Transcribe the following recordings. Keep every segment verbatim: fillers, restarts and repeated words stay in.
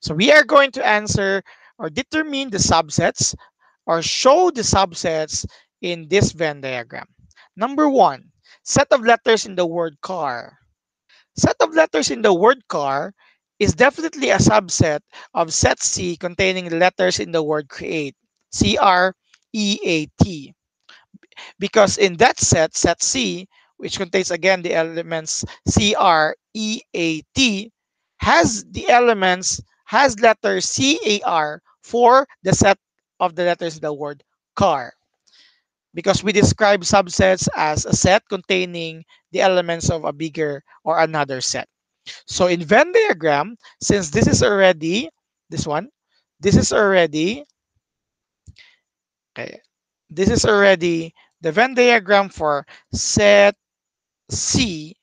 So we are going to answer or determine the subsets or show the subsets in this Venn diagram. Number one, set of letters in the word car. Set of letters in the word car is definitely a subset of set C containing the letters in the word create, C R E A T. Because in that set, set C, which contains again the elements C R E A T, has the elements, has letter C A R for the set of the letters in the word car. Because we describe subsets as a set containing the elements of a bigger or another set. So in Venn diagram, since this is already, this one, this is already, okay, this is already the Venn diagram for set C,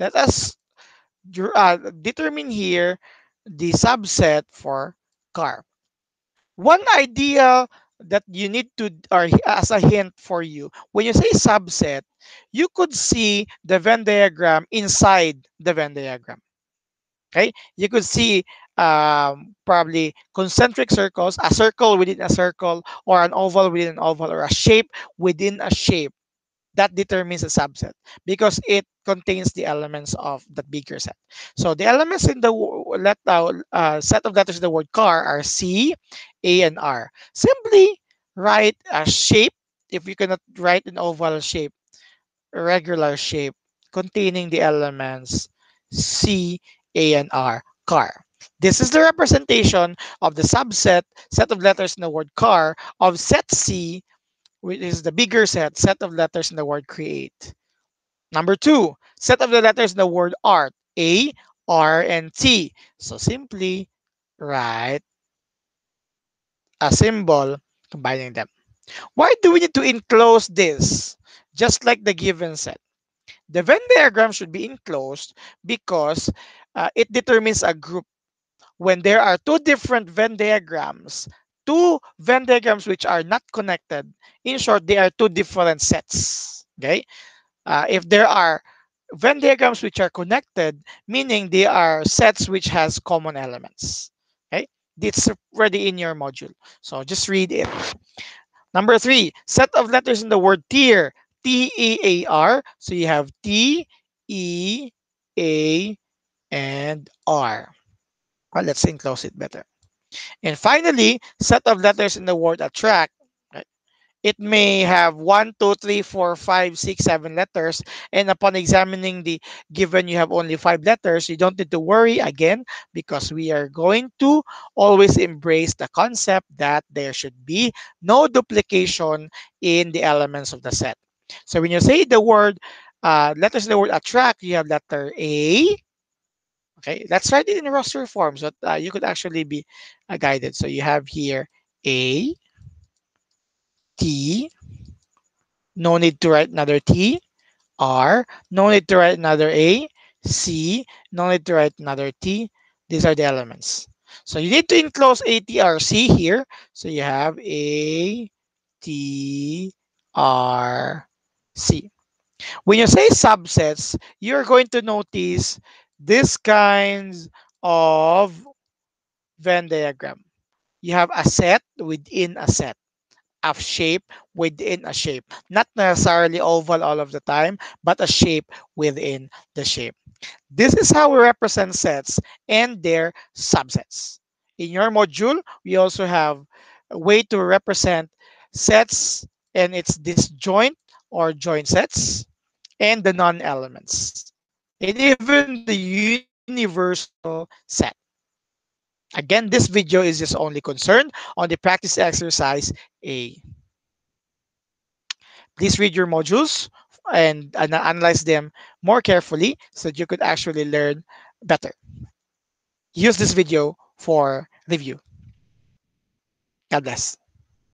let us uh, determine here the subset for car. One idea that you need to, or as a hint for you, when you say subset, you could see the Venn diagram inside the Venn diagram. Okay, you could see um, probably concentric circles, a circle within a circle, or an oval within an oval, or a shape within a shape. That determines a subset because it contains the elements of the bigger set. So the elements in the let, uh, set of letters in the word car are C, A, and R. Simply write a shape, if you cannot write an oval shape, a regular shape containing the elements C, A, and R, car. This is the representation of the subset, set of letters in the word car of set C, which is the bigger set, set of letters in the word create. Number two, set of the letters in the word art, A, R, and T. So simply write a symbol combining them. Why do we need to enclose this? Just like the given set. The Venn diagram should be enclosed because uh, it determines a group. When there are two different Venn diagrams, two Venn diagrams which are not connected, in short, they are two different sets. Okay, uh, if there are Venn diagrams which are connected, meaning they are sets which has common elements. Okay, it's already in your module, so just read it. Number three, set of letters in the word tier, T E A R. So you have T, E, A, and R. Well, let's enclose it better. And finally, set of letters in the word attract. Right? It may have one, two, three, four, five, six, seven letters. And upon examining the given, you have only five letters. You don't need to worry again, because we are going to always embrace the concept that there should be no duplication in the elements of the set. So when you say the word uh, letters in the word attract, you have letter A. Okay, let's write it in roster form so that, uh, you could actually be uh, guided. So you have here A, T, no need to write another T, R, no need to write another A, C, no need to write another T. These are the elements. So you need to enclose A, T, R, C here. So you have A, T, R, C. When you say subsets, you're going to notice this kinds of Venn diagram. You have a set within a set, a shape within a shape. Not necessarily oval all of the time, but a shape within the shape. This is how we represent sets and their subsets. In your module, we also have a way to represent sets and its disjoint or joint sets and the non-elements. And even the universal set. Again, this video is just only concerned on the practice exercise A. Please read your modules and, and analyze them more carefully so that you could actually learn better. Use this video for review. God bless.